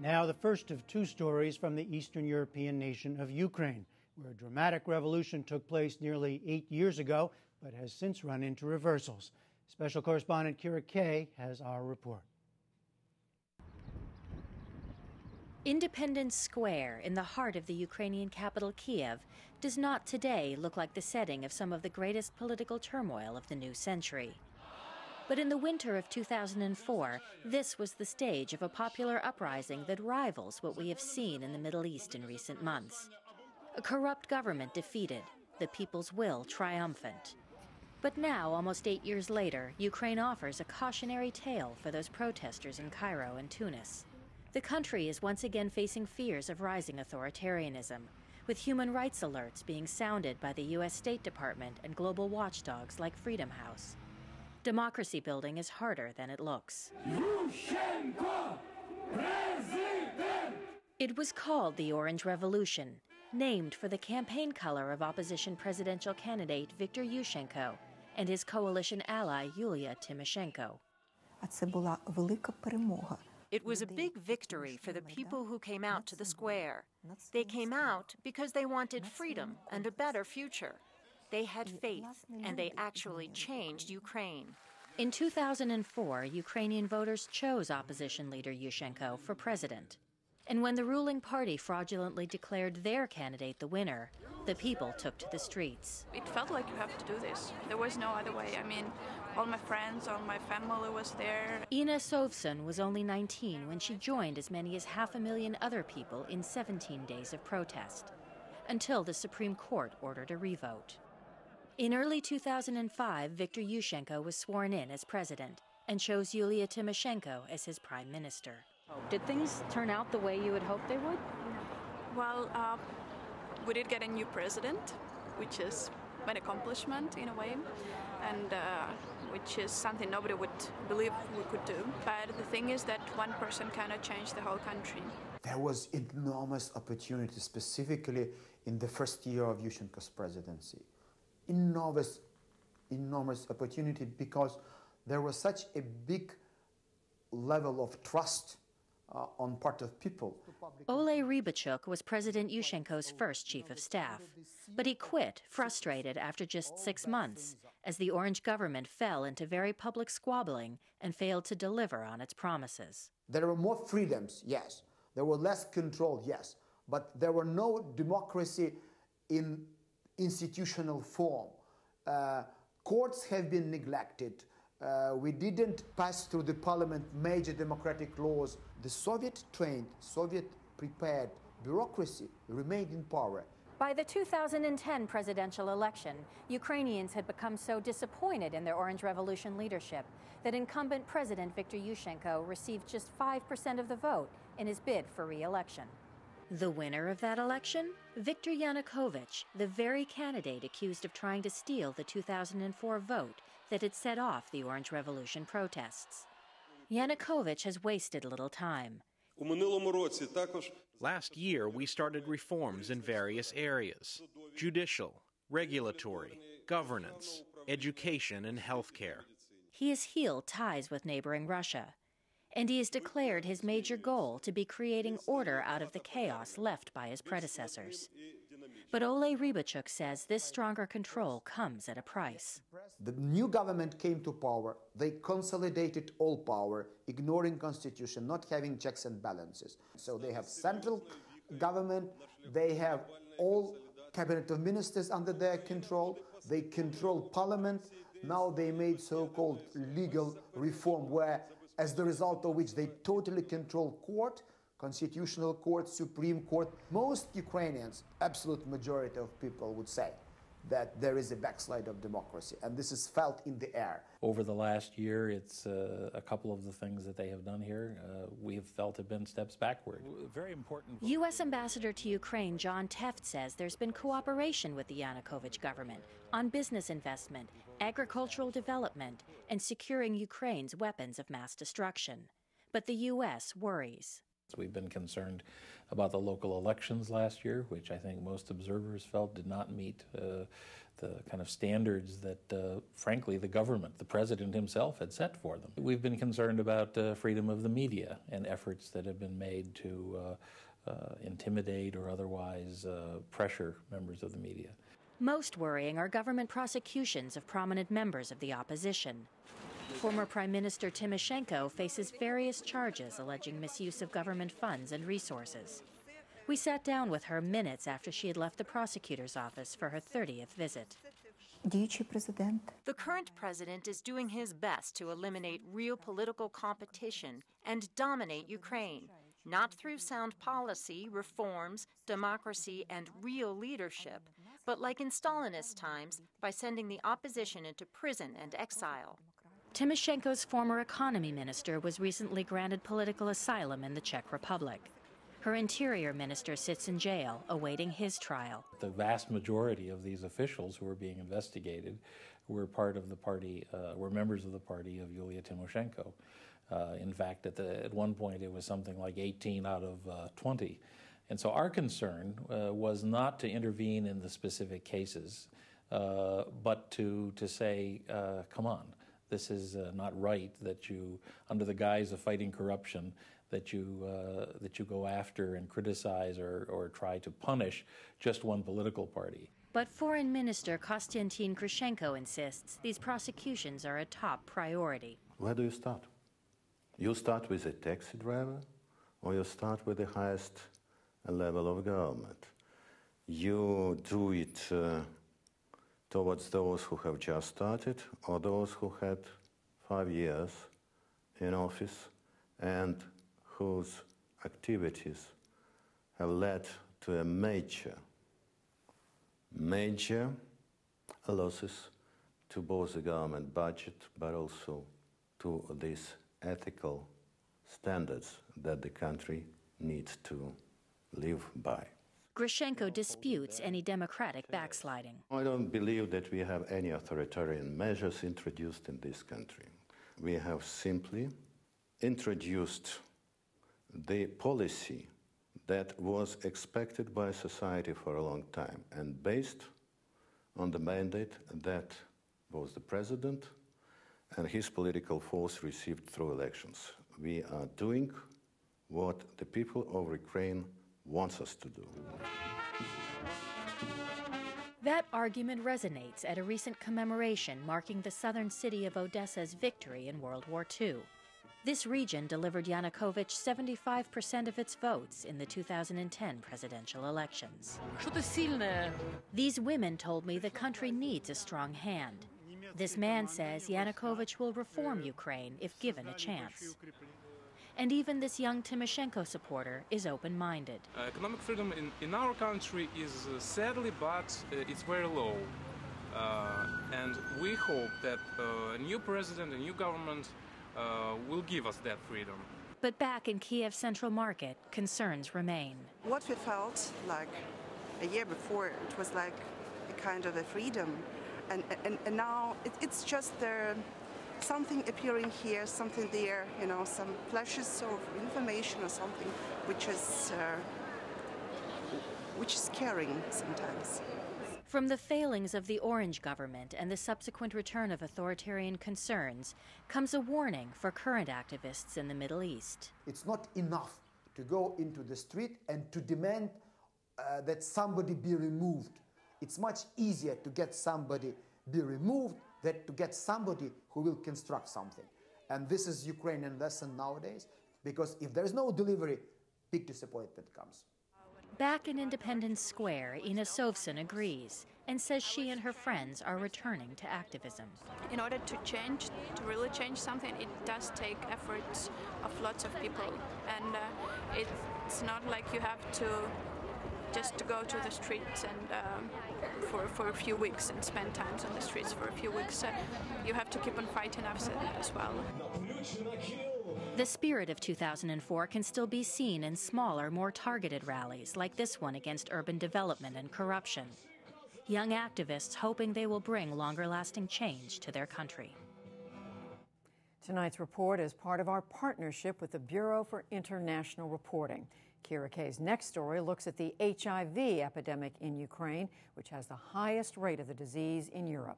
Now the first of two stories from the Eastern European nation of Ukraine, where a dramatic revolution took place nearly 8 years ago, but has since run into reversals. Special correspondent Kira Kay has our report. Independence Square, in the heart of the Ukrainian capital Kiev, does not today look like the setting of some of the greatest political turmoil of the new century. But in the winter of 2004, this was the stage of a popular uprising that rivals what we have seen in the Middle East in recent months. A corrupt government defeated, the people's will triumphant. But now, almost 8 years later, Ukraine offers a cautionary tale for those protesters in Cairo and Tunis. The country is once again facing fears of rising authoritarianism, with human rights alerts being sounded by the U.S. State Department and global watchdogs like Freedom House. Democracy building is harder than it looks. Yushchenko, president! It was called the Orange Revolution, named for the campaign color of opposition presidential candidate Viktor Yushchenko and his coalition ally Yulia Tymoshenko. It was a big victory for the people who came out to the square. They came out because they wanted freedom and a better future. They had faith, and they actually changed Ukraine. In 2004, Ukrainian voters chose opposition leader Yushchenko for president. And when the ruling party fraudulently declared their candidate the winner, the people took to the streets. It felt like you have to do this. There was no other way. I mean, all my friends, all my family was there. Inna Sovsun was only 19 when she joined as many as 500,000 other people in 17 days of protest, until the Supreme Court ordered a revote. In early 2005, Viktor Yushchenko was sworn in as president and chose Yulia Tymoshenko as his prime minister. Did things turn out the way you had hoped they would? Well, we did get a new president, which is an accomplishment in a way, and which is something nobody would believe we could do. But the thing is that one person cannot change the whole country. There was enormous opportunity, specifically in the first year of Yushchenko's presidency. Enormous opportunity, because there was such a big level of trust on part of people. Oleh Rybachuk was President Yushchenko's first chief of staff, but he quit, frustrated, after just 6 months, as the Orange government fell into very public squabbling and failed to deliver on its promises. There were more freedoms, yes. There were less control, yes. But there were no democracy in institutional form. Courts have been neglected. We didn't pass through the parliament major democratic laws. The Soviet-trained, Soviet-prepared bureaucracy remained in power. By the 2010 presidential election, Ukrainians had become so disappointed in their Orange Revolution leadership that incumbent President Viktor Yushchenko received just 5% of the vote in his bid for re-election. The winner of that election? Viktor Yanukovych, the very candidate accused of trying to steal the 2004 vote that had set off the Orange Revolution protests. Yanukovych has wasted little time. Last year, we started reforms in various areas: judicial, regulatory, governance, education, and healthcare. He has healed ties with neighboring Russia, and he has declared his major goal to be creating order out of the chaos left by his predecessors. But Oleh Rybachuk says this stronger control comes at a price. The new government came to power. They consolidated all power, ignoring constitution, not having checks and balances. So they have central government, they have all cabinet of ministers under their control, they control parliament. Now they made so-called legal reform, where, as the result of which, they totally control court, Constitutional Court, Supreme Court. Most Ukrainians, absolute majority of people, would say that there is a backslide of democracy, and this is felt in the air. Over the last year, it's a couple of the things that they have done here we have felt have been steps backward. Very important. U.S. Ambassador to Ukraine John Tefft says there's been cooperation with the Yanukovych government on business investment, agricultural development, and securing Ukraine's weapons of mass destruction. But the U.S. worries. We've been concerned about the local elections last year, which I think most observers felt did not meet the kind of standards that, frankly, the government, the president himself, had set for them. We've been concerned about freedom of the media and efforts that have been made to intimidate or otherwise pressure members of the media. Most worrying are government prosecutions of prominent members of the opposition. Former Prime Minister Tymoshenko faces various charges alleging misuse of government funds and resources. We sat down with her minutes after she had left the prosecutor's office for her 30th visit. The current president is doing his best to eliminate real political competition and dominate Ukraine, not through sound policy, reforms, democracy, and real leadership, but like in Stalinist times, by sending the opposition into prison and exile. Tymoshenko's former economy minister was recently granted political asylum in the Czech Republic. Her interior minister sits in jail, awaiting his trial. The vast majority of these officials who were being investigated were part of the party, were members of the party of Yulia Tymoshenko. In fact, at one point it was something like 18 out of 20. And so our concern was not to intervene in the specific cases, but to say, come on. This is not right that you, under the guise of fighting corruption, that you go after and criticize or try to punish just one political party. But Foreign Minister Konstantin Khrushchenko insists these prosecutions are a top priority. Where do you start? You start with a taxi driver, or you start with the highest level of government? You do it towards those who have just started or those who had 5 years in office and whose activities have led to a major losses to both the government budget but also to these ethical standards that the country needs to live by. Hryshchenko disputes any democratic backsliding. I don't believe that we have any authoritarian measures introduced in this country. We have simply introduced the policy that was expected by society for a long time and based on the mandate that both the president and his political force received through elections. We are doing what the people of Ukraine wants us to do. That argument resonates at a recent commemoration marking the southern city of Odessa's victory in World War II. This region delivered Yanukovych 75% of its votes in the 2010 presidential elections. These women told me the country needs a strong hand. This man says Yanukovych will reform Ukraine if given a chance. And even this young Tymoshenko supporter is open-minded. Economic freedom in our country is sadly, but it's very low. And we hope that a new president, a new government will give us that freedom. But back in Kiev's Central Market, concerns remain. What we felt like a year before, it was like a kind of a freedom. And now it's just there. Something appearing here, something there, you know, some flashes of information or something which is scaring sometimes. From the failings of the Orange government and the subsequent return of authoritarian concerns comes a warning for current activists in the Middle East. It's not enough to go into the street and to demand that somebody be removed. It's much easier to get somebody be removed than to get somebody who will construct something. And this is Ukrainian lesson nowadays, because if there is no delivery, big disappointment comes. Back in Independence Square, Inna Sovsun agrees and says she and her friends are returning to activism. In order to change, to really change something, it does take efforts of lots of people. And it's not like you have to just to go to the streets and for a few weeks and spend time on the streets for a few weeks. You have to keep on fighting as well. The spirit of 2004 can still be seen in smaller, more targeted rallies like this one against urban development and corruption. Young activists hoping they will bring longer-lasting change to their country. Tonight's report is part of our partnership with the Bureau for International Reporting. Kira Kay's next story looks at the HIV epidemic in Ukraine, which has the highest rate of the disease in Europe.